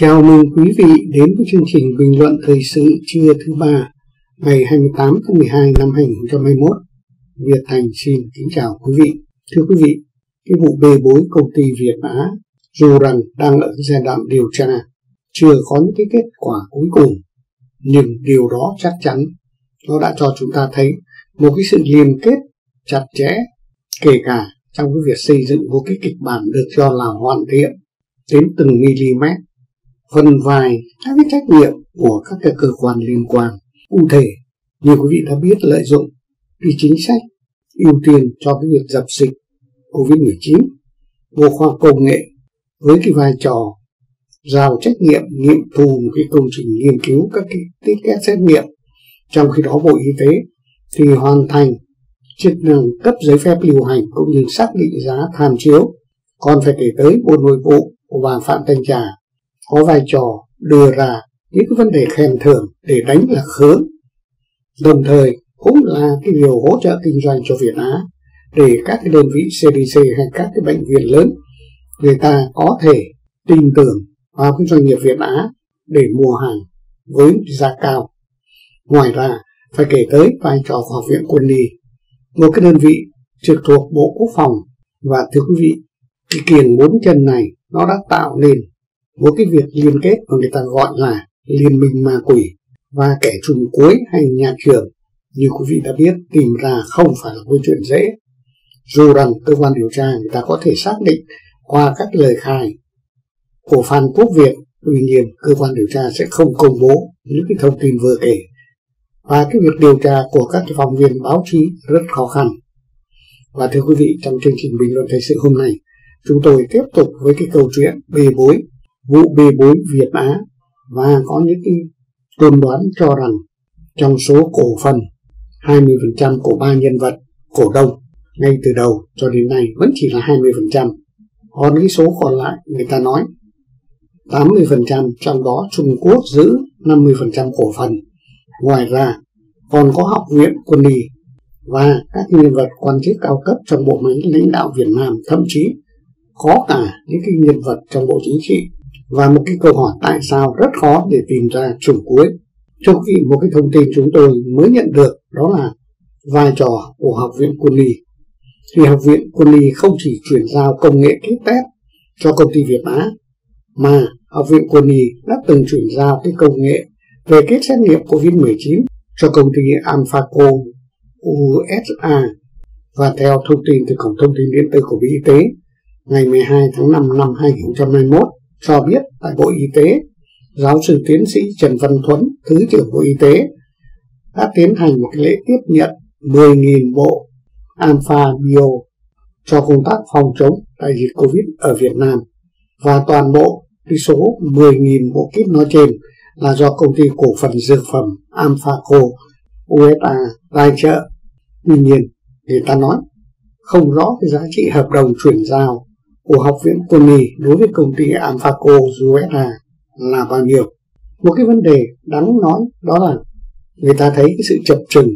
Chào mừng quý vị đến với chương trình bình luận thời sự trưa thứ ba ngày 28 tháng 12 năm 2021. Việt Thành xin kính chào quý vị. Thưa quý vị, cái vụ bê bối công ty Việt Á dù rằng đang ở giai đoạn điều tra, chưa có những cái kết quả cuối cùng, nhưng điều đó chắc chắn nó đã cho chúng ta thấy một cái sự liên kết chặt chẽ, kể cả trong cái việc xây dựng một cái kịch bản được cho là hoàn thiện đến từng mm, phần vài các cái trách nhiệm của các cái cơ quan liên quan. Cụ thể, như quý vị đã biết, lợi dụng cái chính sách ưu tiên cho cái việc dập dịch COVID-19, bộ khoa học công nghệ với cái vai trò giao trách nhiệm nghiệm thu một cái công trình nghiên cứu các cái kit test xét nghiệm, trong khi đó Bộ Y tế thì hoàn thành chức năng cấp giấy phép lưu hành cũng như xác định giá tham chiếu. Còn phải kể tới Bộ Nội vụ của bà Phạm Thanh Trà có vai trò đưa ra những cái vấn đề khen thưởng để đánh lạc hướng, đồng thời cũng là cái điều hỗ trợ kinh doanh cho Việt Á để các cái đơn vị CDC hay các cái bệnh viện lớn người ta có thể tin tưởng vào các doanh nghiệp Việt Á để mua hàng với giá cao. Ngoài ra, phải kể tới vai trò của Học viện Quân y, một cái đơn vị trực thuộc Bộ Quốc phòng. Và thưa quý vị, cái kiềng bốn chân này nó đã tạo nên một cái việc liên kết mà người ta gọi là liên minh ma quỷ, và kẻ trùm cuối hay nhà trưởng, như quý vị đã biết, tìm ra không phải là một chuyện dễ. Dù rằng cơ quan điều tra người ta có thể xác định qua các lời khai của Phan Quốc Việt, tuy nhiên cơ quan điều tra sẽ không công bố những cái thông tin vừa kể, và cái việc điều tra của các phóng viên báo chí rất khó khăn. Và thưa quý vị, trong chương trình bình luận thời sự hôm nay, chúng tôi tiếp tục với cái câu chuyện bê bối, vụ bê bối Việt Á, và có những cái đồn đoán cho rằng trong số cổ phần 20% của ba nhân vật cổ đông ngay từ đầu cho đến nay vẫn chỉ là 20%, còn cái số còn lại người ta nói 80%, trong đó Trung Quốc giữ 50% cổ phần. Ngoài ra còn có Học viện Quân y và các nhân vật quan chức cao cấp trong bộ máy lãnh đạo Việt Nam, thậm chí có cả những cái nhân vật trong Bộ Chính trị. Và một cái câu hỏi tại sao rất khó để tìm ra trùm cuối. Trong khi một cái thông tin chúng tôi mới nhận được đó là vai trò của Học viện Quân y, thì Học viện Quân y không chỉ chuyển giao công nghệ kit test cho công ty Việt Á, mà Học viện Quân y đã từng chuyển giao cái công nghệ về kit xét nghiệm COVID-19 cho công ty Alphaco USA. Và theo thông tin từ Cổng Thông tin Điện tử của Bộ Y tế ngày 12 tháng 5 năm 2021 cho biết, tại Bộ Y tế, giáo sư tiến sĩ Trần Văn Thuấn, Thứ trưởng Bộ Y tế, đã tiến hành một lễ tiếp nhận 10.000 bộ AlphaBio cho công tác phòng chống đại dịch Covid ở Việt Nam, và toàn bộ cái số 10.000 bộ kit nói trên là do công ty cổ phần dược phẩm Alphaco USA tài trợ. Tuy nhiên, người ta nói không rõ cái giá trị hợp đồng chuyển giao của Học viện Quân y đối với công ty Alphaco USA là bao nhiêu. Một cái vấn đề đáng nói đó là người ta thấy cái sự chập chững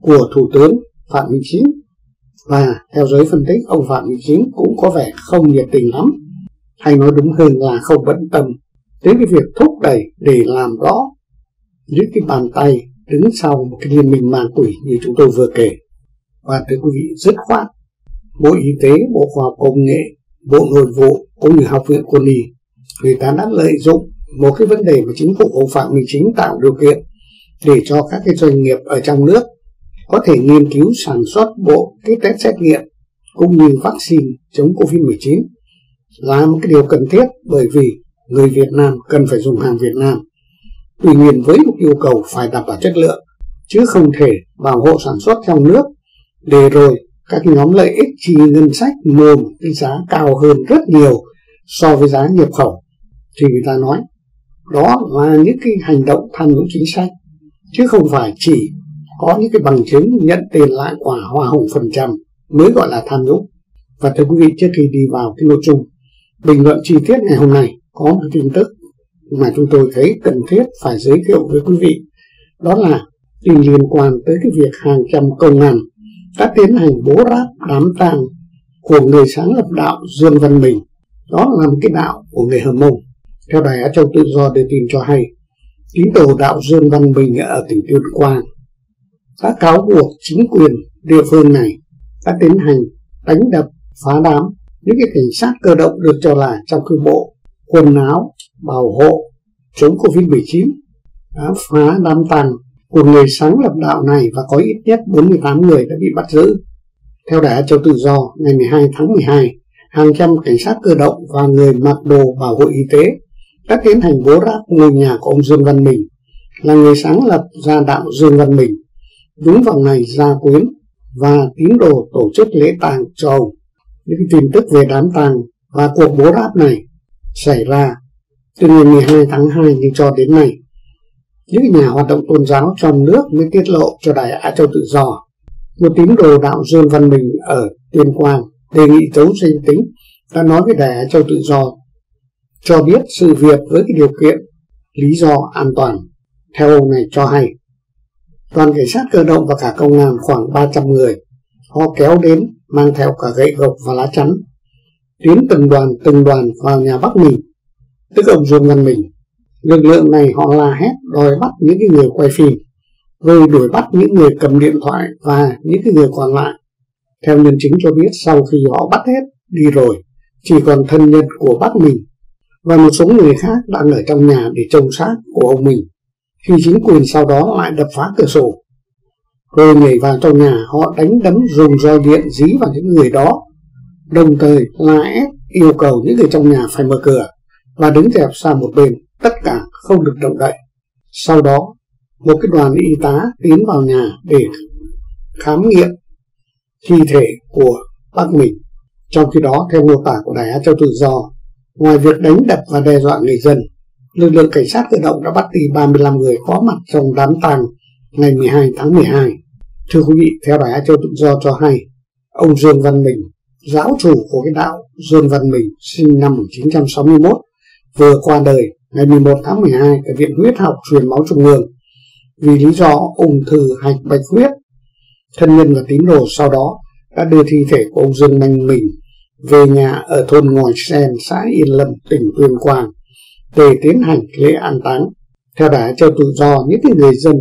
của Thủ tướng Phạm Minh Chính, và theo giới phân tích, ông Phạm Minh Chính cũng có vẻ không nhiệt tình lắm, hay nói đúng hơn là không bận tâm đến cái việc thúc đẩy để làm rõ những cái bàn tay đứng sau một cái liên minh ma quỷ như chúng tôi vừa kể. Và thưa quý vị, dứt khoát Bộ Y tế, Bộ Khoa học Công nghệ, Bộ Nội vụ cũng như Học viện Quân y, người ta đã lợi dụng một cái vấn đề mà chính phủ ông Phạm Minh Chính tạo điều kiện để cho các cái doanh nghiệp ở trong nước có thể nghiên cứu sản xuất bộ kit test xét nghiệm cũng như vaccine chống COVID-19 là một cái điều cần thiết, bởi vì người Việt Nam cần phải dùng hàng Việt Nam. Tuy nhiên, với một yêu cầu phải đảm bảo chất lượng, chứ không thể bảo hộ sản xuất trong nước để rồi các nhóm lợi ích chi ngân sách mua một cái giá cao hơn rất nhiều so với giá nhập khẩu, thì người ta nói đó là những cái hành động tham nhũng chính sách, chứ không phải chỉ có những cái bằng chứng nhận tiền lại quả hoa hồng phần trăm mới gọi là tham nhũng. Và thưa quý vị, trước khi đi vào cái nội dung bình luận chi tiết ngày hôm nay, có một tin tức mà chúng tôi thấy cần thiết phải giới thiệu với quý vị, đó là tin liên quan tới cái việc hàng trăm công an đã tiến hành bố ráp đám tang của người sáng lập đạo Dương Văn Bình. Đó là một cái đạo của người Hờ Mông, Theo đài Á Châu Tự Do đưa tin cho hay, tín đồ đạo Dương Văn Bình ở tỉnh Tuyên Quang đã cáo buộc chính quyền địa phương này đã tiến hành đánh đập, phá đám những cái cảnh sát cơ động được cho là trong khi bộ quần áo bảo hộ chống Covid-19, đã phá đám tàng của người sáng lập đạo này và có ít nhất 48 người đã bị bắt giữ. Theo đài Á Châu Tự Do, ngày 12 tháng 12, hàng trăm cảnh sát cơ động và người mặc đồ bảo hộ y tế đã tiến hành bố ráp ngôi nhà của ông Dương Văn Minh, là người sáng lập ra đạo Dương Văn Minh, đúng vào ngày gia quyến và tín đồ tổ chức lễ tang cho ông. Những tin tức về đám tang và cuộc bố ráp này xảy ra từ ngày 12 tháng 2 nhưng cho đến nay, những nhà hoạt động tôn giáo trong nước mới tiết lộ cho đài Á Châu Tự Do. Một tín đồ đạo Dương Văn Minh ở Tuyên Quang đề nghị giấu danh tính đã nói với đài Á Châu Tự Do cho biết sự việc với cái điều kiện lý do an toàn. Theo ông này cho hay, toàn cảnh sát cơ động và cả công an khoảng 300 người, họ kéo đến mang theo cả gậy gộc và lá chắn, tiến từng đoàn vào nhà Bắc Mình, tức ông Dương Văn Minh. Lực lượng này họ la hét đòi bắt những cái người quay phim, rồi đuổi bắt những người cầm điện thoại và những cái người còn lại. Theo nhân chứng cho biết, sau khi họ bắt hết đi rồi, chỉ còn thân nhân của Bắc Mình và một số người khác đang ở trong nhà để trông xác của ông Mình, khi chính quyền sau đó lại đập phá cửa sổ, rồi nhảy vào trong nhà, họ đánh đấm dùng roi điện dí vào những người đó, đồng thời la ép yêu cầu những người trong nhà phải mở cửa và đứng dẹp sang một bên, tất cả không được động đậy. Sau đó, một cái đoàn y tá tiến vào nhà để khám nghiệm thi thể của bác Mình. Trong khi đó, theo mô tả của đài Á Châu Tự Do, ngoài việc đánh đập và đe dọa người dân, lực lượng cảnh sát cơ động đã bắt đi 35 người có mặt trong đám tang ngày 12 tháng 12. Thưa quý vị, theo đài Á Châu Tự Do cho hay, ông Dương Văn Minh, giáo chủ của cái đạo Dương Văn Minh sinh năm 1961, vừa qua đời ngày 11 tháng 12 tại Viện Huyết học Truyền máu Trung ương vì lý do ung thư hạch bạch huyết. Thân nhân và tín đồ sau đó đã đưa thi thể của ông Dương Văn Minh về nhà ở thôn Ngòi Sen, xã Yên Lâm, tỉnh Tuyên Quang để tiến hành lễ an táng. Theo đài Á Châu Tự Do, những người dân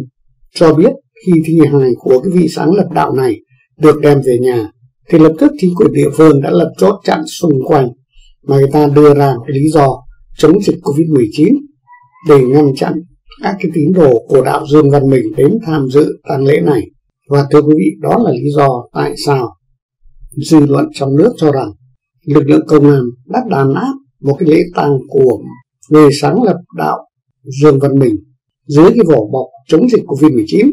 cho biết khi thi hài của cái vị sáng lập đạo này được đem về nhà, thì lập tức chính quyền địa phương đã lập chốt chặn xung quanh mà người ta đưa ra cái lý do chống dịch Covid-19 để ngăn chặn các cái tín đồ của đạo Dương Văn Minh đến tham dự tang lễ này. Và thưa quý vị, đó là lý do tại sao dư luận trong nước cho rằng lực lượng công an đã đàn áp một cái lễ tang của người sáng lập đạo Dương Văn Minh dưới cái vỏ bọc chống dịch Covid-19.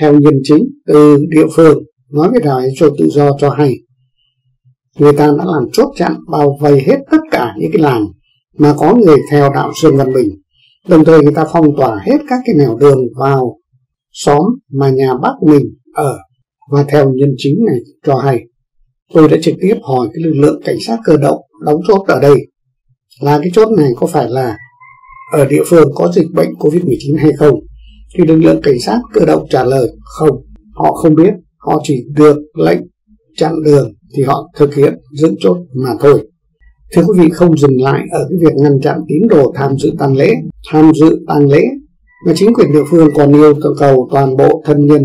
Theo nhân chứng từ địa phương nói với đài Á Châu Tự Do cho hay, người ta đã làm chốt chặn bao vây hết tất cả những cái làng mà có người theo đạo Dương Văn Minh, đồng thời người ta phong tỏa hết các cái nẻo đường vào xóm mà nhà bác mình ở. Và theo nhân chứng này cho hay, tôi đã trực tiếp hỏi cái lực lượng cảnh sát cơ động đóng chốt ở đây là cái chốt này có phải là ở địa phương có dịch bệnh Covid-19 hay không, thì lực lượng cảnh sát cơ động trả lời không, họ không biết, họ chỉ được lệnh chặn đường thì họ thực hiện dựng chốt mà thôi. Thưa quý vị, không dừng lại ở cái việc ngăn chặn tín đồ tham dự tang lễ mà chính quyền địa phương còn yêu cầu toàn bộ thân nhân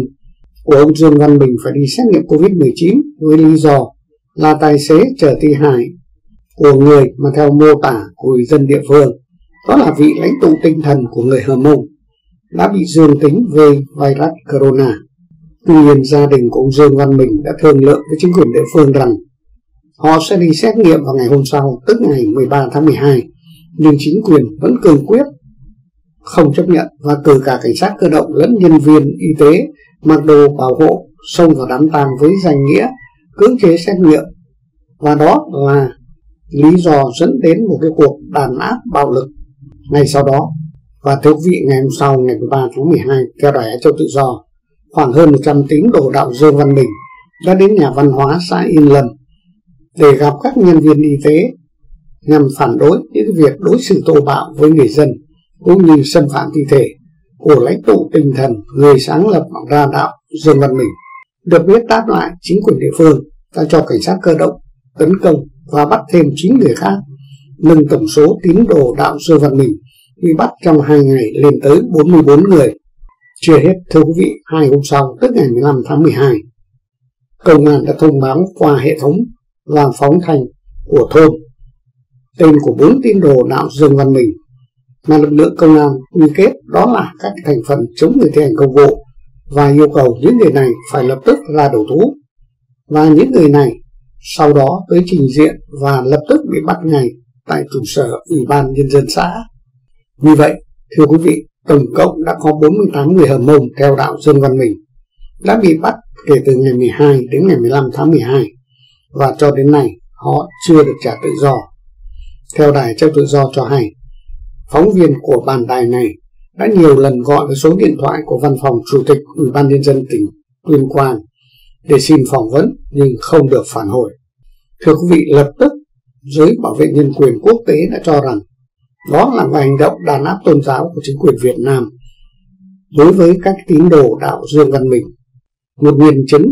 của ông Dương Văn Minh phải đi xét nghiệm Covid-19 với lý do là tài xế chở thi hài của người mà theo mô tả của người dân địa phương, đó là vị lãnh tụ tinh thần của người Hờ Mông, đã bị dương tính về virus corona. Tuy nhiên, gia đình của ông Dương Văn Minh đã thương lượng với chính quyền địa phương rằng họ sẽ đi xét nghiệm vào ngày hôm sau, tức ngày 13 tháng 12, nhưng chính quyền vẫn cương quyết không chấp nhận và cử cả cảnh sát cơ động lẫn nhân viên y tế mặc đồ bảo hộ xông vào đám tang với danh nghĩa cưỡng chế xét nghiệm, và đó là lý do dẫn đến một cái cuộc đàn áp bạo lực ngay sau đó. Và thưa quý vị, ngày hôm sau, ngày 13 tháng 12, theo đài Á Châu Tự Do, khoảng hơn 100 tín đồ đạo Dương Văn Minh đã đến nhà văn hóa xã Yên Lâm để gặp các nhân viên y tế nhằm phản đối những việc đối xử thô bạo với người dân cũng như xâm phạm thi thể của lãnh tụ tinh thần người sáng lập ra đạo Dương Văn Minh. Được biết, đáp lại, chính quyền địa phương đã cho cảnh sát cơ động tấn công và bắt thêm 9 người khác nâng tổng số tín đồ đạo Dương Văn Minh bị bắt trong 2 ngày lên tới 44 người. Chưa hết, thưa quý vị, 2 hôm sau, tức ngày 15 tháng 12, công an đã thông báo qua hệ thống làm phóng thanh của thôn tên của 4 tín đồ đạo Dương Văn Minh mà lực lượng công an quy kết đó là các thành phần chống người thi hành công vụ, và yêu cầu những người này phải lập tức ra đầu thú, và những người này sau đó tới trình diện và lập tức bị bắt ngay tại trụ sở Ủy ban Nhân dân xã. Như vậy, thưa quý vị, tổng cộng đã có 48 người Hầm Mông theo đạo Dương Văn Minh đã bị bắt kể từ ngày 12 đến ngày 15 tháng 12, và cho đến nay họ chưa được trả tự do. Theo Đài Trao Tự Do cho hay, phóng viên của bản đài này đã nhiều lần gọi với số điện thoại của văn phòng Chủ tịch Ủy ban Nhân dân tỉnh Tuyên Quang để xin phỏng vấn nhưng không được phản hồi. Thưa quý vị, lập tức giới bảo vệ nhân quyền quốc tế đã cho rằng đó là một hành động đàn áp tôn giáo của chính quyền Việt Nam đối với các tín đồ đạo Dương Văn Minh. Một nhân chứng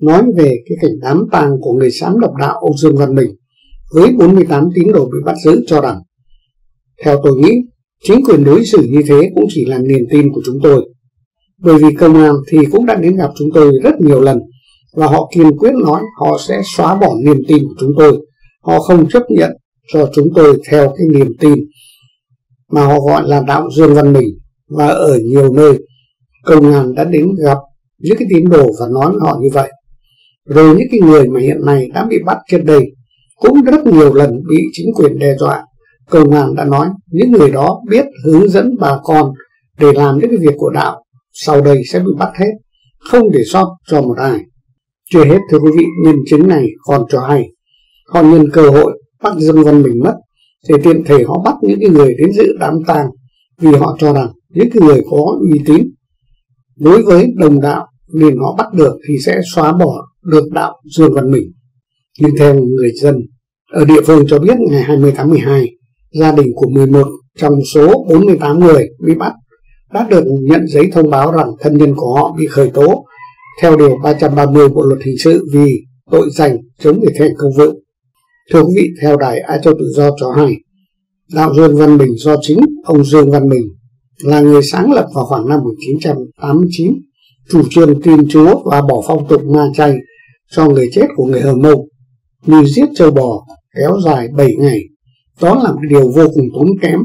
nói về cái cảnh đám tang của người sáng lập đạo ông Dương Văn Minh với 48 tín đồ bị bắt giữ cho rằng: theo tôi nghĩ, chính quyền đối xử như thế cũng chỉ là niềm tin của chúng tôi. Bởi vì công an thì cũng đã đến gặp chúng tôi rất nhiều lần, và họ kiên quyết nói họ sẽ xóa bỏ niềm tin của chúng tôi. Họ không chấp nhận cho chúng tôi theo cái niềm tin mà họ gọi là đạo Dương Văn Minh. Và ở nhiều nơi, công an đã đến gặp những cái tín đồ và nói họ như vậy. Rồi những cái người mà hiện nay đã bị bắt trên đây cũng rất nhiều lần bị chính quyền đe dọa. Công an đã nói những người đó biết hướng dẫn bà con để làm những cái việc của đạo, sau đây sẽ bị bắt hết, không để sót cho một ai. Chưa hết, thưa quý vị, nhân chứng này còn cho hay họ nhân cơ hội bắt Dương Văn Minh mất để tiện thể họ bắt những cái người đến dự đám tang, vì họ cho rằng những cái người có uy tín đối với đồng đạo nên họ bắt được thì sẽ xóa bỏ được đạo Dương Văn Minh. Nhưng theo người dân ở địa phương cho biết, ngày 20 tháng 12, gia đình của 11 trong số 48 người bị bắt đã được nhận giấy thông báo rằng thân nhân của họ bị khởi tố theo điều 330 Bộ luật hình sự vì tội danh chống người thi hành công vụ. Thưa quý vị, theo Đài Á Châu Tự Do cho hay, đạo Dương Văn Minh do chính ông Dương Văn Minh là người sáng lập vào khoảng năm 1989, chủ trương tin Chúa và bỏ phong tục ma chay cho người chết của người Hờ Mông như giết trâu bò kéo dài 7 ngày. Đó là một điều vô cùng tốn kém,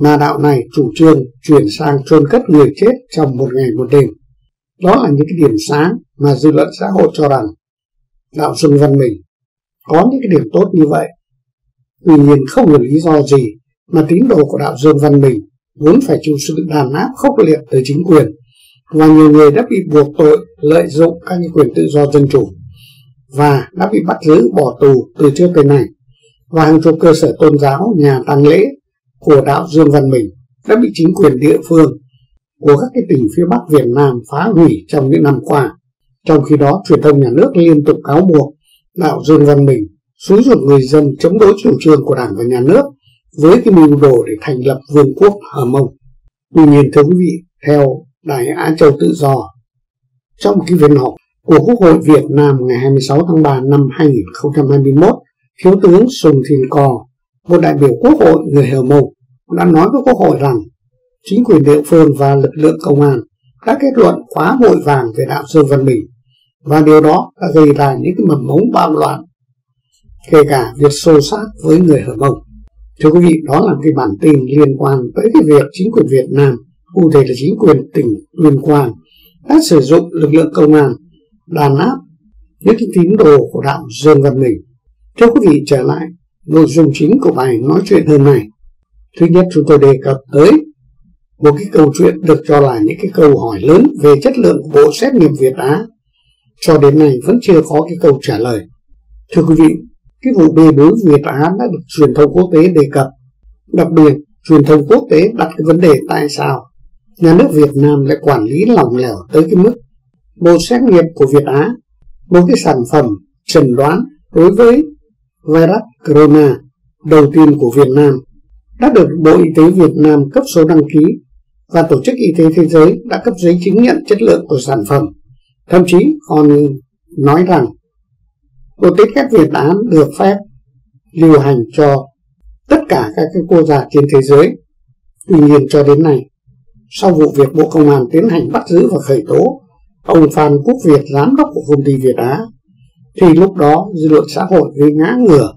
mà đạo này chủ trương chuyển sang chôn cất người chết trong một ngày một đêm. Đó là những cái điểm sáng mà dư luận xã hội cho rằng đạo Dương Văn Minh có những cái điểm tốt như vậy. Tuy nhiên, không có lý do gì mà tín đồ của đạo Dương Văn Minh vốn phải chịu sự đàn áp khốc liệt từ chính quyền, và nhiều người đã bị buộc tội lợi dụng các quyền tự do dân chủ và đã bị bắt giữ bỏ tù từ trước tới nay. Và hàng chục cơ sở tôn giáo, nhà tang lễ của đạo Dương Văn Minh đã bị chính quyền địa phương của các tỉnh phía Bắc Việt Nam phá hủy trong những năm qua. Trong khi đó, truyền thông nhà nước liên tục cáo buộc đạo Dương Văn Minh xúi giục người dân chống đối chủ trương của Đảng và Nhà nước với cái mưu đồ để thành lập vương quốc Hờ Mông. Tuy nhiên, thưa quý vị, theo Đài Á Châu Tự Do, trong cái phiên họp của Quốc hội Việt Nam ngày 26 tháng 3 năm 2021, Thiếu tướng Sùng Thìn Cò, một đại biểu Quốc hội người Hờ Mông, đã nói với Quốc hội rằng chính quyền địa phương và lực lượng công an đã kết luận quá vội vàng về đạo Dương Văn Minh, và điều đó đã gây ra những cái mầm mống bạo loạn, kể cả việc xô xát với người Hờ Mông. Thưa quý vị, đó là cái bản tin liên quan tới cái việc chính quyền Việt Nam, cụ thể là chính quyền tỉnh Tuyên Quang, đã sử dụng lực lượng công an đàn áp những cái tín đồ của đạo Dương Văn Minh. Thưa quý vị, trở lại nội dung chính của bài nói chuyện hôm nay. Thứ nhất, chúng tôi đề cập tới một cái câu chuyện được cho là những cái câu hỏi lớn về chất lượng của bộ xét nghiệm Việt Á. Cho đến nay vẫn chưa có cái câu trả lời. Thưa quý vị, cái vụ bê bối Việt Á đã được truyền thông quốc tế đề cập. Đặc biệt, truyền thông quốc tế đặt cái vấn đề tại sao nhà nước Việt Nam lại quản lý lỏng lẻo tới cái mức bộ xét nghiệm của Việt Á, một cái sản phẩm chẩn đoán đối với virus corona đầu tiên của Việt Nam, đã được Bộ Y tế Việt Nam cấp số đăng ký, và Tổ chức Y tế Thế giới đã cấp giấy chứng nhận chất lượng của sản phẩm. Thậm chí còn nói rằng bộ test Việt Á được phép lưu hành cho tất cả các quốc gia trên thế giới. Tuy nhiên cho đến nay, sau vụ việc Bộ Công an tiến hành bắt giữ và khởi tố ông Phan Quốc Việt, giám đốc của công ty Việt Á, thì lúc đó dư luận xã hội gây ngã ngửa.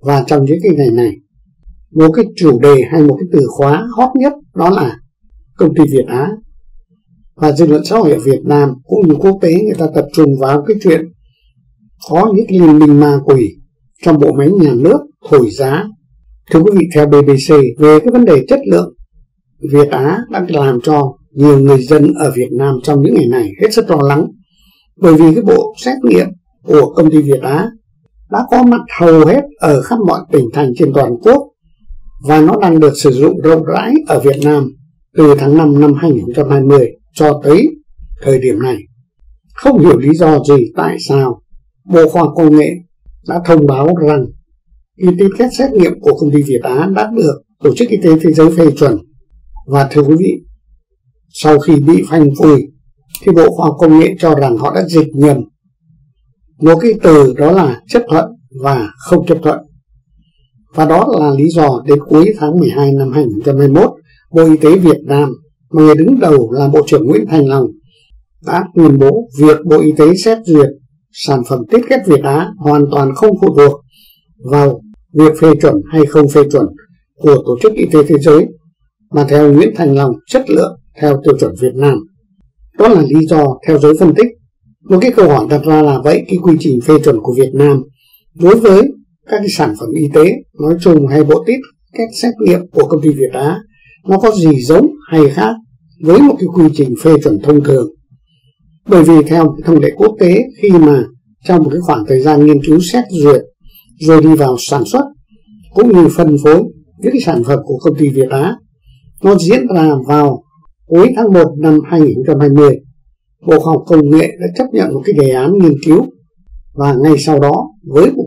Và trong những cái ngày này, một cái chủ đề hay một cái từ khóa hot nhất đó là công ty Việt Á. Và dư luận xã hội ở Việt Nam cũng như quốc tế, người ta tập trung vào cái chuyện có những cái liên minh ma quỷ trong bộ máy nhà nước thổi giá. Thưa quý vị, theo BBC, về cái vấn đề chất lượng, Việt Á đã làm cho nhiều người dân ở Việt Nam trong những ngày này hết sức lo lắng, bởi vì cái bộ xét nghiệm của công ty Việt Á đã có mặt hầu hết ở khắp mọi tỉnh thành trên toàn quốc, và nó đang được sử dụng rộng rãi ở Việt Nam từ tháng 5 năm 2020 cho tới thời điểm này. Không hiểu lý do gì tại sao Bộ Khoa học Công nghệ đã thông báo rằng kit test xét nghiệm của công ty Việt Á đã được Tổ chức Y tế Thế giới phê chuẩn. Và thưa quý vị, sau khi bị phanh phui thì Bộ Khoa học Công nghệ cho rằng họ đã dịch nhầm một cái từ, đó là chấp thuận và không chấp thuận. Và đó là lý do đến cuối tháng 12 năm 2021, Bộ Y tế Việt Nam, mà người đứng đầu là Bộ trưởng Nguyễn Thanh Long, đã tuyên bố việc Bộ Y tế xét duyệt sản phẩm tiết ghép Việt Á hoàn toàn không phụ thuộc vào việc phê chuẩn hay không phê chuẩn của Tổ chức Y tế Thế giới, mà theo Nguyễn Thanh Long, chất lượng theo tiêu chuẩn Việt Nam. Đó là lý do theo giới phân tích. Một cái câu hỏi đặt ra là vậy cái quy trình phê chuẩn của Việt Nam đối với các cái sản phẩm y tế nói chung hay bộ test các xét nghiệm của công ty Việt Á nó có gì giống hay khác với một cái quy trình phê chuẩn thông thường? Bởi vì theo thông lệ quốc tế, khi mà trong một cái khoảng thời gian nghiên cứu xét duyệt rồi đi vào sản xuất cũng như phân phối những cái sản phẩm của công ty Việt Á, nó diễn ra vào cuối tháng 1 năm 2020. Bộ Khoa học Công nghệ đã chấp nhận một cái đề án nghiên cứu, và ngay sau đó với một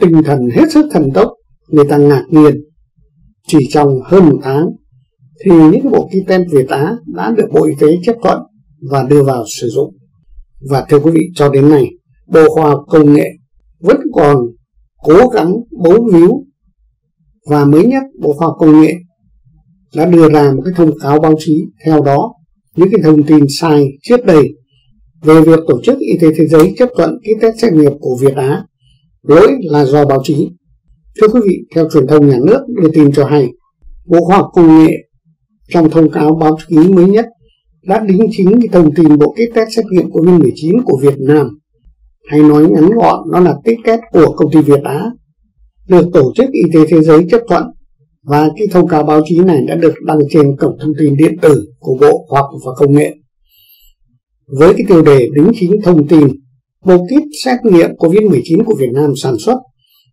tinh thần hết sức thần tốc, người ta ngạc nhiên chỉ trong hơn một tháng thì những bộ kit test Việt Á đã được Bộ Y tế chấp thuận và đưa vào sử dụng. Và thưa quý vị, cho đến nay Bộ Khoa học Công nghệ vẫn còn cố gắng bấu víu, và mới nhất Bộ Khoa học Công nghệ đã đưa ra một cái thông cáo báo chí, theo đó những cái thông tin sai trước đây về việc Tổ chức Y tế Thế giới chấp thuận kit test xét nghiệm của Việt Á, lỗi là do báo chí. Thưa quý vị, theo truyền thông nhà nước đưa tin cho hay, Bộ Khoa học Công nghệ trong thông cáo báo chí mới nhất đã đính chính cái thông tin bộ kit test xét nghiệm COVID-19 của Việt Nam, hay nói ngắn gọn nó là kit test của công ty Việt Á, được Tổ chức Y tế Thế giới chấp thuận. Và cái thông cáo báo chí này đã được đăng trên cổng thông tin điện tử của Bộ Khoa học và Công nghệ, với cái tiêu đề đính chính thông tin bộ kit xét nghiệm COVID-19 của Việt Nam sản xuất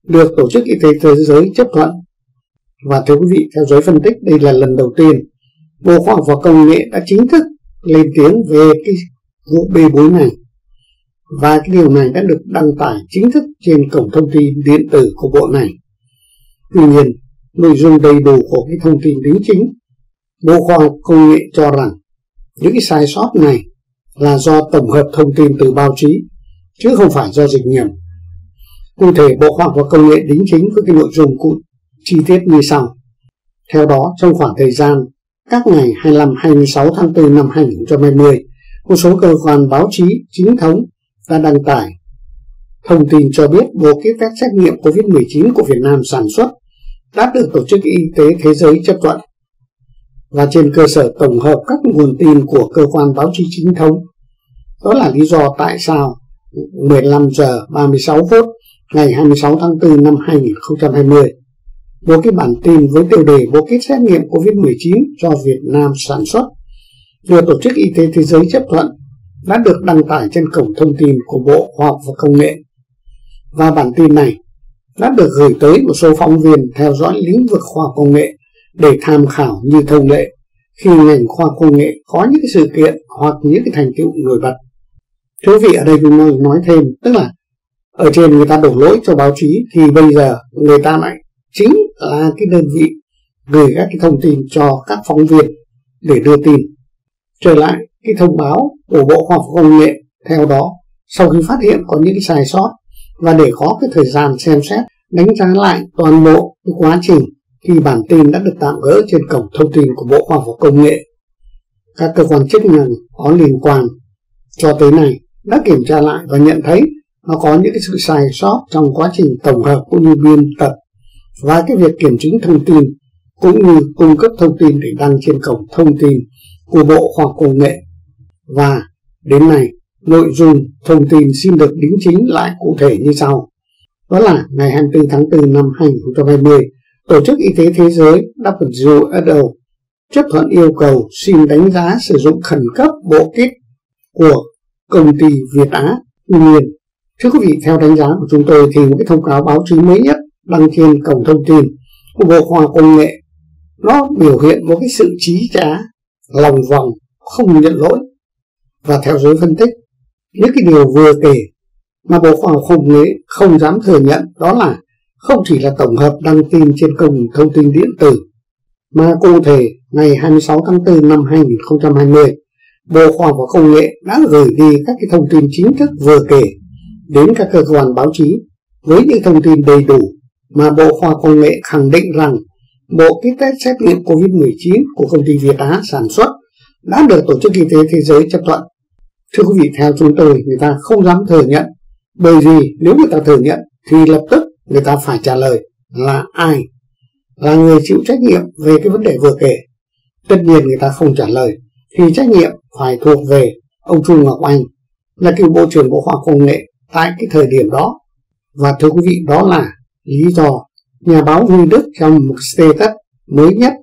được Tổ chức Y tế Thế giới chấp thuận. Và thưa quý vị, theo giới phân tích, đây là lần đầu tiên Bộ Khoa học và Công nghệ đã chính thức lên tiếng về cái vụ bê bối này, và cái điều này đã được đăng tải chính thức trên cổng thông tin điện tử của bộ này. Tuy nhiên, nội dung đầy đủ của cái thông tin đính chính, Bộ Khoa học Công nghệ cho rằng những cái sai sót này là do tổng hợp thông tin từ báo chí chứ không phải do dịch nhầm. Cụ thể, Bộ Khoa học và Công nghệ đính chính với cái nội dung chi tiết như sau. Theo đó, trong khoảng thời gian các ngày 25-26 tháng 4 năm 2020, một số cơ quan báo chí chính thống đã đăng tải thông tin cho biết bộ kit test xét nghiệm COVID-19 của Việt Nam sản xuất đã được Tổ chức Y tế Thế giới chấp thuận. Và trên cơ sở tổng hợp các nguồn tin của cơ quan báo chí chính thống, đó là lý do tại sao 15 giờ 36 phút ngày 26 tháng 4 năm 2020, một cái bản tin với tiêu đề bộ kit xét nghiệm COVID-19 do Việt Nam sản xuất được Tổ chức Y tế Thế giới chấp thuận đã được đăng tải trên cổng thông tin của Bộ Khoa học và Công nghệ. Và bản tin này đã được gửi tới một số phóng viên theo dõi lĩnh vực khoa học công nghệ để tham khảo như thông lệ khi ngành khoa học công nghệ có những sự kiện hoặc những cái thành tựu nổi bật. Thưa vị, ở đây cũng nói thêm, tức là ở trên người ta đổ lỗi cho báo chí thì bây giờ người ta lại chính là cái đơn vị gửi các cái thông tin cho các phóng viên để đưa tin. Trở lại cái thông báo của Bộ Khoa học Công nghệ, theo đó sau khi phát hiện có những cái sai sót và để có cái thời gian xem xét đánh giá lại toàn bộ quá trình khi bản tin đã được tạm gỡ trên cổng thông tin của Bộ Khoa học và Công nghệ. Các cơ quan chức năng có liên quan cho tới nay đã kiểm tra lại và nhận thấy nó có những sự sai sót trong quá trình tổng hợp cũng như biên tập, và cái việc kiểm chứng thông tin cũng như cung cấp thông tin để đăng trên cổng thông tin của Bộ Khoa học Công nghệ. Và đến nay, nội dung thông tin xin được đính chính lại cụ thể như sau. Đó là ngày 24 tháng 4 năm 2020, Tổ chức Y tế Thế giới (WHO) chấp thuận yêu cầu xin đánh giá sử dụng khẩn cấp bộ kit của công ty Việt Á. Tuy nhiên, thưa quý vị, theo đánh giá của chúng tôi thì một cái thông cáo báo chí mới nhất đăng trên cổng thông tin của Bộ Khoa học Công nghệ, nó biểu hiện một cái sự trí trá, lòng vòng, không nhận lỗi. Và theo giới phân tích, những cái điều vừa kể mà Bộ Khoa học Công nghệ không dám thừa nhận đó là không chỉ là tổng hợp đăng tin trên cổng thông tin điện tử, mà cụ thể ngày 26 tháng 4 năm 2020, Bộ Khoa học và Công nghệ đã gửi đi các cái thông tin chính thức vừa kể đến các cơ quan báo chí với những thông tin đầy đủ mà Bộ Khoa học Công nghệ khẳng định rằng bộ kit test xét nghiệm COVID-19 của công ty Việt Á sản xuất đã được Tổ chức Y tế Thế giới chấp thuận. Thưa quý vị, theo chúng tôi, người ta không dám thừa nhận, bởi vì nếu người ta thừa nhận thì lập tức người ta phải trả lời là ai là người chịu trách nhiệm về cái vấn đề vừa kể. Tất nhiên người ta không trả lời thì trách nhiệm phải thuộc về ông Chu Ngọc Anh, là cựu Bộ trưởng Bộ Khoa học Công nghệ tại cái thời điểm đó. Và thưa quý vị, đó là lý do nhà báo Huy Đức trong một status mới nhất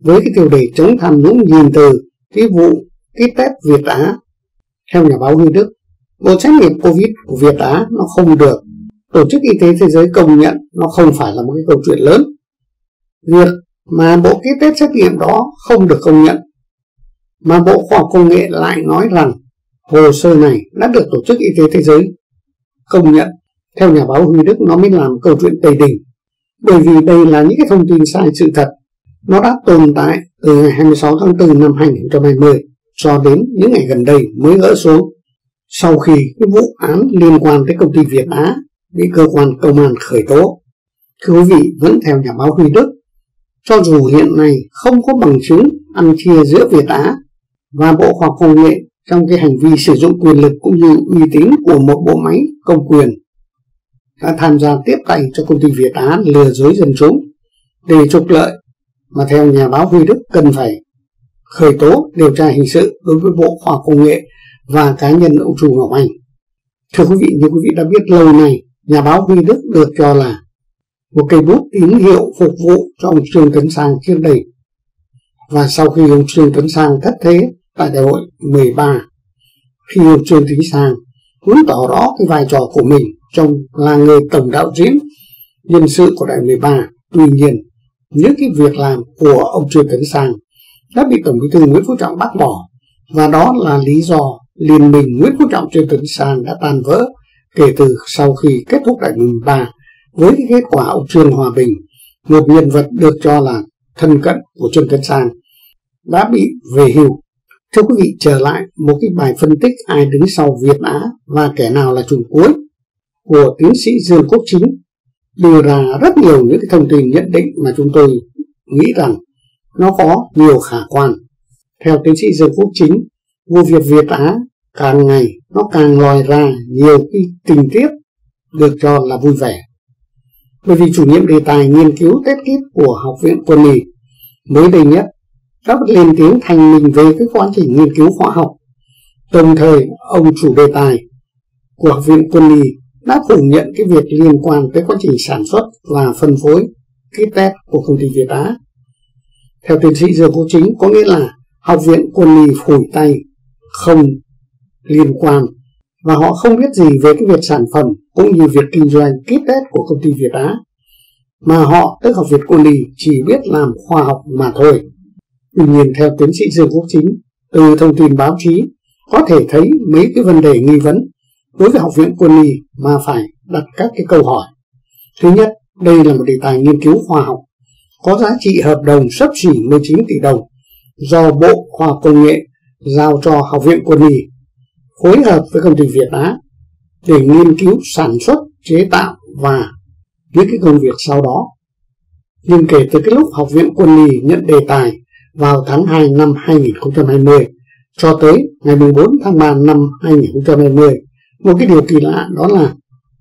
với cái tiêu đề chống tham nhũng nhìn từ cái vụ kit test Việt Á. Theo nhà báo Huy Đức, bộ xét nghiệm Covid của Việt Á nó không được Tổ chức Y tế Thế giới công nhận, nó không phải là một cái câu chuyện lớn. Việc mà bộ kit test xét nghiệm đó không được công nhận, mà Bộ Khoa học Công nghệ lại nói rằng hồ sơ này đã được Tổ chức Y tế Thế giới công nhận, theo nhà báo Huy Đức nó mới làm câu chuyện tày đình. Bởi vì đây là những cái thông tin sai sự thật, nó đã tồn tại từ ngày 26 tháng 4 năm 2020 cho đến những ngày gần đây mới gỡ xuống, sau khi cái vụ án liên quan tới công ty Việt Á bị cơ quan công an khởi tố. Thưa quý vị, vẫn theo nhà báo Huy Đức, cho dù hiện nay không có bằng chứng ăn chia giữa Việt Á và Bộ Khoa học Công nghệ trong cái hành vi sử dụng quyền lực cũng như uy tín của một bộ máy công quyền đã tham gia tiếp tay cho công ty Việt Á lừa dối dân chúng để trục lợi, mà theo nhà báo Huy Đức cần phải khởi tố điều tra hình sự đối với Bộ Khoa học Công nghệ và cá nhân ông Chu Ngọc Anh. Thưa quý vị, như quý vị đã biết, lâu nay nhà báo Huy Đức được cho là một cây bút tín hiệu phục vụ cho ông Trương Tấn Sang trước đây. Và sau khi ông Trương Tấn Sang thất thế tại đại hội 13, khi ông Trương Tấn Sang muốn tỏ rõ cái vai trò của mình trong là người tổng đạo diễn nhân sự của đại 13, tuy nhiên những cái việc làm của ông Trương Tấn Sang đã bị Tổng Bí thư Nguyễn Phú Trọng bác bỏ, và đó là lý do Liên minh Nguyễn Phú Trọng Trương Tấn Sang đã tan vỡ kể từ sau khi kết thúc đại 13, với cái kết quả ông Trương Hòa Bình, một nhân vật được cho là thân cận của Trương Tấn Sang, đã bị về hưu. Thưa quý vị, trở lại một cái bài phân tích ai đứng sau Việt Á và kẻ nào là trùm cuối của tiến sĩ Dương Quốc Chính, đưa ra rất nhiều những cái thông tin nhận định mà chúng tôi nghĩ rằng nó có nhiều khả quan. Theo tiến sĩ Dương Quốc Chính, vụ việc Việt Á càng ngày nó càng lòi ra nhiều cái tình tiết được cho là vui vẻ. Bởi vì chủ nhiệm đề tài nghiên cứu test kit của Học viện Quân y mới đây nhất đã lên tiếng thanh minh về cái quá trình nghiên cứu khoa học. Đồng thời, ông chủ đề tài của Học viện Quân y đã phủ nhận cái việc liên quan tới quá trình sản xuất và phân phối kit test của công ty Việt Á. Theo tiến sĩ Dương Quốc Chính, có nghĩa là Học viện Quân y phủi tay, không liên quan, và họ không biết gì về cái việc sản phẩm cũng như việc kinh doanh kit test của công ty Việt Á, mà họ, tức Học viện Quân y, chỉ biết làm khoa học mà thôi. Tuy nhiên, theo tiến sĩ Dương Quốc Chính, từ thông tin báo chí có thể thấy mấy cái vấn đề nghi vấn đối với Học viện Quân y mà phải đặt các cái câu hỏi. Thứ nhất, đây là một đề tài nghiên cứu khoa học có giá trị hợp đồng xấp xỉ 19 tỷ đồng do Bộ Khoa học Công nghệ giao cho Học viện Quân y phối hợp với công ty Việt Á để nghiên cứu sản xuất, chế tạo và những cái công việc sau đó. Nhưng kể từ cái lúc Học viện Quân y nhận đề tài vào tháng 2 năm 2020 cho tới ngày 4 tháng 3 năm 2020, một cái điều kỳ lạ đó là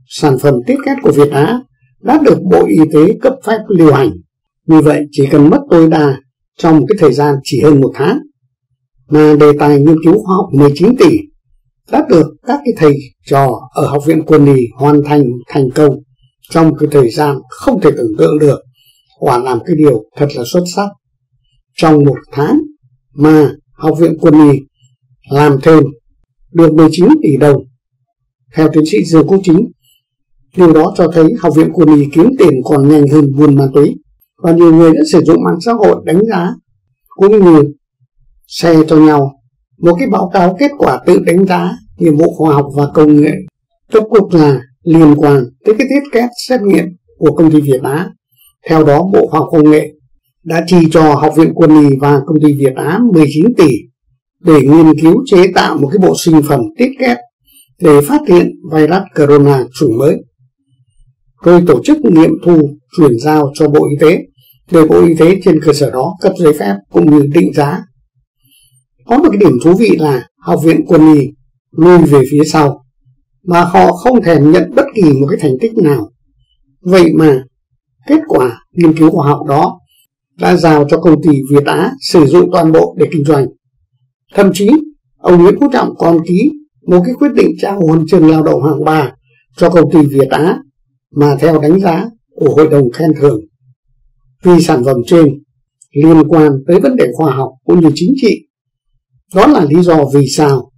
sản phẩm tiết ghét của Việt Á đã được Bộ Y tế cấp phép lưu hành. Như vậy chỉ cần mất tối đa trong một cái thời gian chỉ hơn một tháng mà đề tài nghiên cứu khoa học 19 tỷ đã được các cái thầy trò ở Học viện Quân y hoàn thành thành công trong cái thời gian không thể tưởng tượng được. Quả làm cái điều thật là xuất sắc. Trong một tháng mà Học viện Quân y làm thêm được 19 tỷ đồng. Theo tiến sĩ Dương Quốc Chính, điều đó cho thấy Học viện Quân y kiếm tiền còn nhanh hơn buôn ma túy. Và nhiều người đã sử dụng mạng xã hội đánh giá cũng như share cho nhau một cái báo cáo kết quả tự đánh giá nhiệm vụ khoa học và công nghệ cấp quốc gia liên quan tới cái thiết kế xét nghiệm của công ty Việt Á. Theo đó, Bộ Khoa học Công nghệ đã chi cho Học viện Quân y và công ty Việt Á 19 tỷ để nghiên cứu chế tạo một cái bộ sinh phẩm tiết kép để phát hiện virus corona chủng mới, rồi tổ chức nghiệm thu chuyển giao cho Bộ Y tế để Bộ Y tế trên cơ sở đó cấp giấy phép cũng như định giá. Có một cái điểm thú vị là Học viện Quân y lùi về phía sau mà họ không thèm nhận bất kỳ một cái thành tích nào. Vậy mà kết quả nghiên cứu khoa học đó đã giao cho công ty Việt Á sử dụng toàn bộ để kinh doanh. Thậm chí, ông Nguyễn Phú Trọng còn ký một cái quyết định trao huân chương lao động hạng 3 cho công ty Việt Á mà theo đánh giá của Hội đồng khen thưởng. Vì sản phẩm trên liên quan tới vấn đề khoa học cũng như chính trị. Đó là lý do vì sao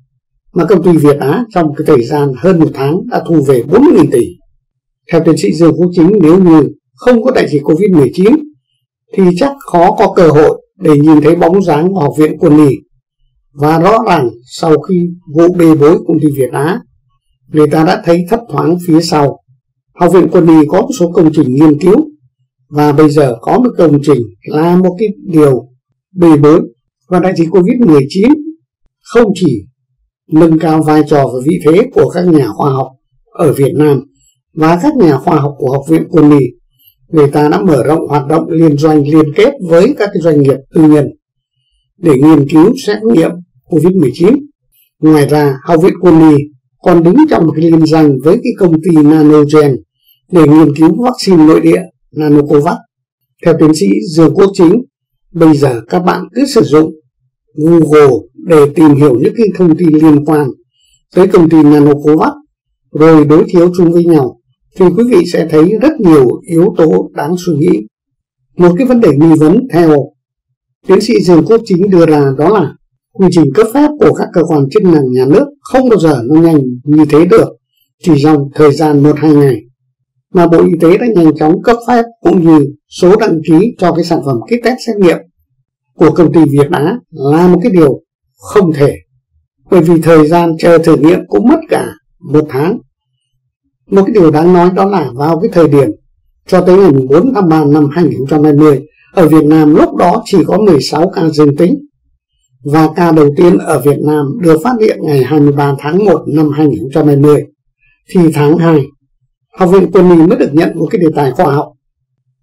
mà công ty Việt Á trong cái thời gian hơn một tháng đã thu về 40.000 tỷ. Theo tiến sĩ Dương Quốc Chính, nếu như không có đại dịch Covid-19 thì chắc khó có cơ hội để nhìn thấy bóng dáng của Học viện Quân y. Và rõ ràng sau khi vụ bê bối công ty Việt Á, người ta đã thấy thấp thoáng phía sau Học viện Quân y có một số công trình nghiên cứu, và bây giờ có một công trình là một cái điều bê bối. Và đại dịch Covid-19 không chỉ nâng cao vai trò và vị thế của các nhà khoa học ở Việt Nam và các nhà khoa học của Học viện Quân y, người ta đã mở rộng hoạt động liên doanh liên kết với các cái doanh nghiệp tư nhân để nghiên cứu xét nghiệm Covid-19. Ngoài ra, Học viện Quân y còn đứng trong một cái liên danh với cái công ty NanoGen để nghiên cứu vaccine nội địa Nanocovax. Theo tiến sĩ Dương Quốc Chính, bây giờ các bạn cứ sử dụng Google để tìm hiểu những cái thông tin liên quan tới công ty Nanocovax, rồi đối chiếu chung với nhau, thì quý vị sẽ thấy rất nhiều yếu tố đáng suy nghĩ. Một cái vấn đề nghi vấn theo tiến sĩ Dương Quốc Chính đưa ra đó là quy trình cấp phép của các cơ quan chức năng nhà nước không bao giờ nó nhanh như thế được, chỉ trong thời gian 1-2 ngày. Mà Bộ Y tế đã nhanh chóng cấp phép cũng như số đăng ký cho cái sản phẩm kit test xét nghiệm của công ty Việt Á là một cái điều không thể, bởi vì thời gian chờ thử nghiệm cũng mất cả một tháng. Một cái điều đáng nói đó là vào cái thời điểm cho tới ngày 4 tháng 3 năm 2020, ở Việt Nam lúc đó chỉ có 16 ca dương tính, và ca đầu tiên ở Việt Nam được phát hiện ngày 23 tháng 1 năm 2020, thì tháng 2 Học viện Quân y mới được nhận một cái đề tài khoa học.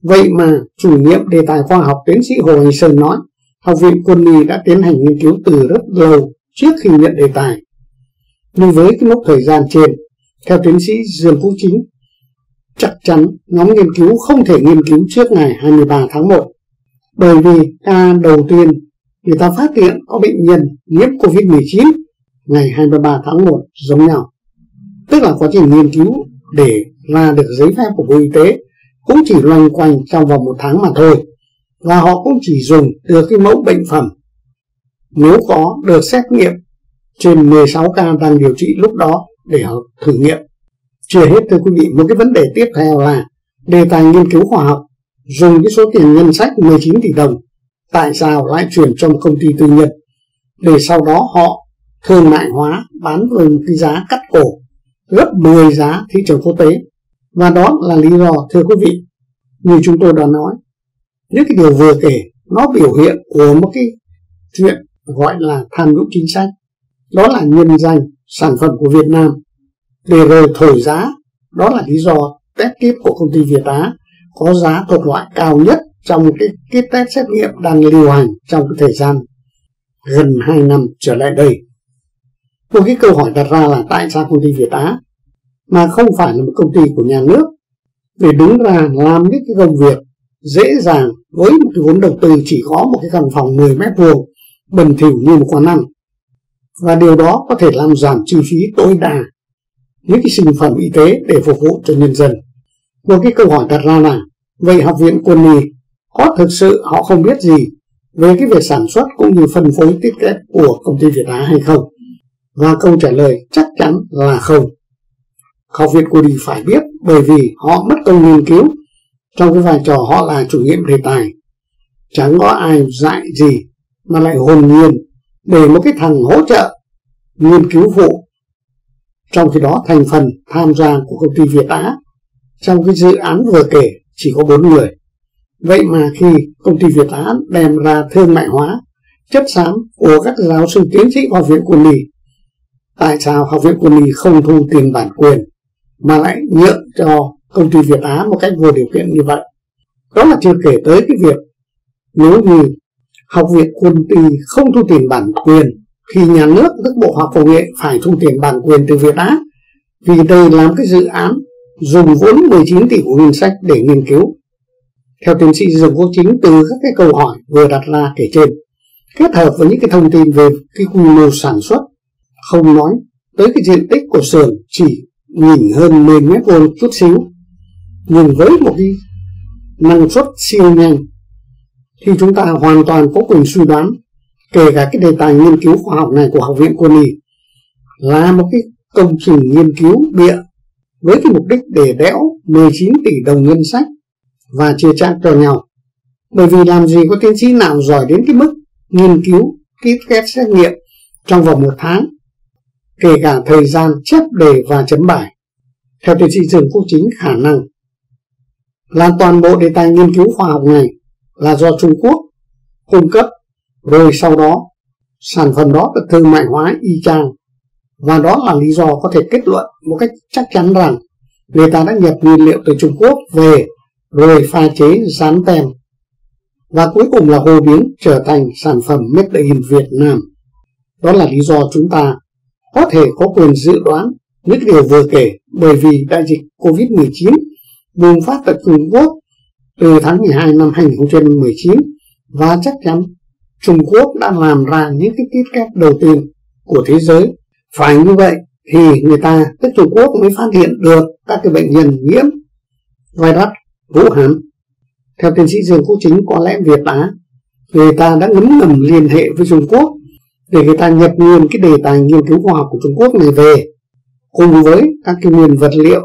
Vậy mà chủ nhiệm đề tài khoa học tiến sĩ Hồ Sơn nói Học viện Quân y đã tiến hành nghiên cứu từ rất lâu trước khi nhận đề tài. Nhưng với cái mốc thời gian trên, theo tiến sĩ Dương Quốc Chính, chắc chắn nhóm nghiên cứu không thể nghiên cứu trước ngày 23 tháng 1, bởi vì ca đầu tiên người ta phát hiện có bệnh nhân nhiễm Covid-19 ngày 23 tháng 1 giống nhau. Tức là quá trình nghiên cứu để ra được giấy phép của Bộ Y tế cũng chỉ loanh quanh trong vòng một tháng mà thôi, và họ cũng chỉ dùng được cái mẫu bệnh phẩm. Nếu có được xét nghiệm trên 16 ca đang điều trị lúc đó để họ thử nghiệm. Chưa hết, thưa quý vị, một cái vấn đề tiếp theo là đề tài nghiên cứu khoa học dùng cái số tiền ngân sách 19 tỷ đồng, tại sao lại chuyển cho một công ty tư nhân để sau đó họ thương mại hóa bán với một cái giá cắt cổ gấp 10 giá thị trường quốc tế. Và đó là lý do, thưa quý vị, như chúng tôi đã nói, những cái điều vừa kể nó biểu hiện của một cái chuyện gọi là tham nhũng chính sách. Đó là nhân danh sản phẩm của Việt Nam để rồi thổi giá. Đó là lý do test kit của công ty Việt Á có giá thuộc loại cao nhất trong cái kit test xét nghiệm đang lưu hành trong cái thời gian gần 2 năm trở lại đây. Một cái câu hỏi đặt ra là tại sao công ty Việt Á mà không phải là một công ty của nhà nước, vì đúng là làm những cái công việc dễ dàng với một cái vốn đầu tư chỉ có một cái căn phòng 10 m² bần thỉu như một quán ăn, và điều đó có thể làm giảm chi phí tối đa những cái sinh phẩm y tế để phục vụ cho nhân dân. Một cái câu hỏi đặt ra là vậy Học viện Quân y có thực sự họ không biết gì về cái việc sản xuất cũng như phân phối kit test của công ty Việt Á hay không? Và câu trả lời chắc chắn là không. Học viện Quân y phải biết bởi vì họ mất công nghiên cứu trong cái vai trò họ là chủ nhiệm đề tài. Chẳng có ai dạy gì mà lại hồn nhiên để một cái thằng hỗ trợ nghiên cứu vụ. Trong khi đó thành phần tham gia của công ty Việt Á trong cái dự án vừa kể chỉ có 4 người. Vậy mà khi công ty Việt Á đem ra thương mại hóa chất xám của các giáo sư tiến sĩ Học viện Quân y, tại sao Học viện Quân y không thu tiền bản quyền mà lại nhượng cho công ty Việt Á một cách vô điều kiện như vậy? Đó là chưa kể tới cái việc nếu như Học viện Quân y không thu tiền bản quyền thì nhà nước, tức Bộ Khoa học Công nghệ, phải thu tiền bản quyền từ Việt Á, vì đây làm cái dự án dùng vốn 19 tỷ của ngân sách để nghiên cứu. Theo tiến sĩ Dương Quốc Chính, từ các cái câu hỏi vừa đặt ra kể trên, kết hợp với những cái thông tin về cái quy mô sản xuất, không nói tới cái diện tích của xưởng chỉ nhìn hơn 10 m² chút xíu, nhưng với một cái năng suất siêu nhanh thì chúng ta hoàn toàn có quyền suy đoán kể cả cái đề tài nghiên cứu khoa học này của Học viện Quân y là một cái công trình nghiên cứu bịa với cái mục đích để đẽo 19 tỷ đồng ngân sách và chia chác cho nhau. Bởi vì làm gì có tiến sĩ nào giỏi đến cái mức nghiên cứu kit test xét nghiệm trong vòng 1 tháng, kể cả thời gian chép đề và chấm bài. Theo tiến sĩ Dương Quốc Chính, khả năng là toàn bộ đề tài nghiên cứu khoa học này là do Trung Quốc cung cấp, rồi sau đó sản phẩm đó được thương mại hóa y chang, và đó là lý do có thể kết luận một cách chắc chắn rằng người ta đã nhập nguyên liệu từ Trung Quốc về rồi pha chế, dán tem và cuối cùng là hô biến trở thành sản phẩm made in Việt Nam. Đó là lý do chúng ta có thể có quyền dự đoán những điều vừa kể, bởi vì đại dịch Covid-19 bùng phát tại Trung Quốc từ tháng 12 năm 2019 và chắc chắn Trung Quốc đã làm ra những cái kit test đầu tiên của thế giới. Phải như vậy thì người ta, tức Trung Quốc, mới phát hiện được các cái bệnh nhân nhiễm virus Vũ Hán. Theo tiến sĩ Dương Quốc Chính, có lẽ Việt Á người ta đã ngấm ngầm liên hệ với Trung Quốc để người ta nhập nguyên cái đề tài nghiên cứu khoa học của Trung Quốc này về cùng với các cái nguyên vật liệu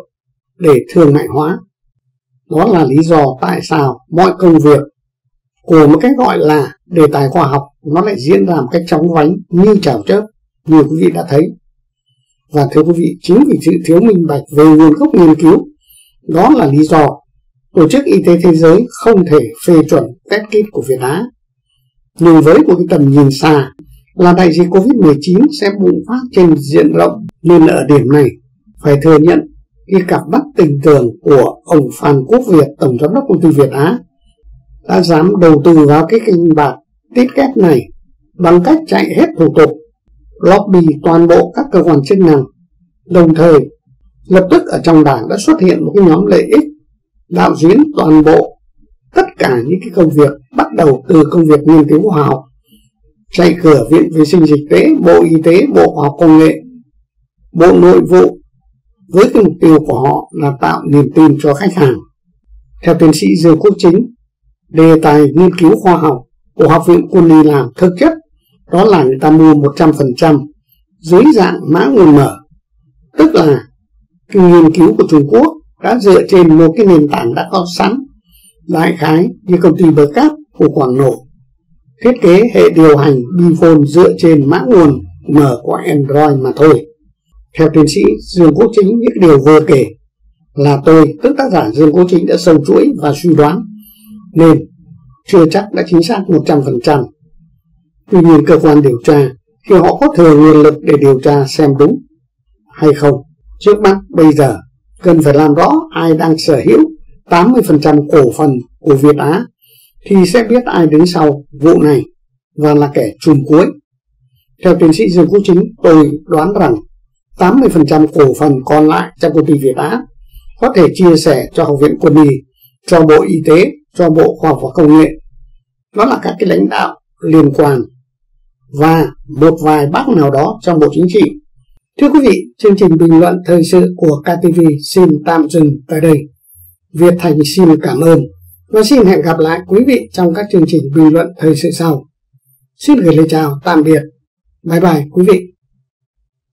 để thương mại hóa. Đó là lý do tại sao mọi công việc của một cái gọi là đề tài khoa học nó lại diễn ra một cách chóng vánh như chảo chớp, như quý vị đã thấy. Và thưa quý vị, chính vì sự thiếu minh bạch về nguồn gốc nghiên cứu, đó là lý do Tổ chức Y tế Thế giới không thể phê chuẩn test kit của Việt Á. Nhưng với một cái tầm nhìn xa là đại dịch Covid-19 sẽ bùng phát trên diện rộng, nên ở điểm này phải thừa nhận cái cặp mắt tình tường của ông Phan Quốc Việt, tổng giám đốc công ty Việt Á, đã dám đầu tư vào cái kênh bạc test kit này bằng cách chạy hết thủ tục, lobby toàn bộ các cơ quan chức năng. Đồng thời lập tức ở trong đảng đã xuất hiện một cái nhóm lợi ích đạo diễn toàn bộ tất cả những cái công việc, bắt đầu từ công việc nghiên cứu khoa học, chạy cửa Viện Vệ sinh Dịch tễ, Bộ Y tế, Bộ Khoa học Công nghệ, Bộ Nội vụ, với cái mục tiêu của họ là tạo niềm tin cho khách hàng. Theo tiến sĩ Dương Quốc Chính, đề tài nghiên cứu khoa học của Học viện Quân y làm thực chất đó là người ta mua 100% dưới dạng mã nguồn mở, tức là cái nghiên cứu của Trung Quốc đã dựa trên một cái nền tảng đã có sẵn, đại khái như công ty bờ cát của Quảng Nổ thiết kế hệ điều hành Bifone dựa trên mã nguồn mở của Android mà thôi. Theo tiến sĩ Dương Quốc Chính, những điều vừa kể là tôi, tức tác giả Dương Quốc Chính, đã sâu chuỗi và suy đoán, nên chưa chắc đã chính xác 100%. Tuy nhiên cơ quan điều tra thì họ có thừa nguồn lực để điều tra xem đúng hay không. Trước mắt bây giờ cần phải làm rõ ai đang sở hữu 80% cổ phần của Việt Á thì sẽ biết ai đứng sau vụ này và là kẻ trùm cuối. Theo tiến sĩ Dương Quốc Chính, tôi đoán rằng 80% cổ phần còn lại trong công ty Việt Á có thể chia sẻ cho Học viện Quân y, cho Bộ Y tế, cho Bộ Khoa học và Công nghệ. Đó là các cái lãnh đạo liên quan và một vài bác nào đó trong Bộ Chính trị. Thưa quý vị, chương trình bình luận thời sự của KTV xin tạm dừng tại đây. Việt Thành xin cảm ơn và xin hẹn gặp lại quý vị trong các chương trình bình luận thời sự sau. Xin gửi lời chào tạm biệt. Bye bye quý vị.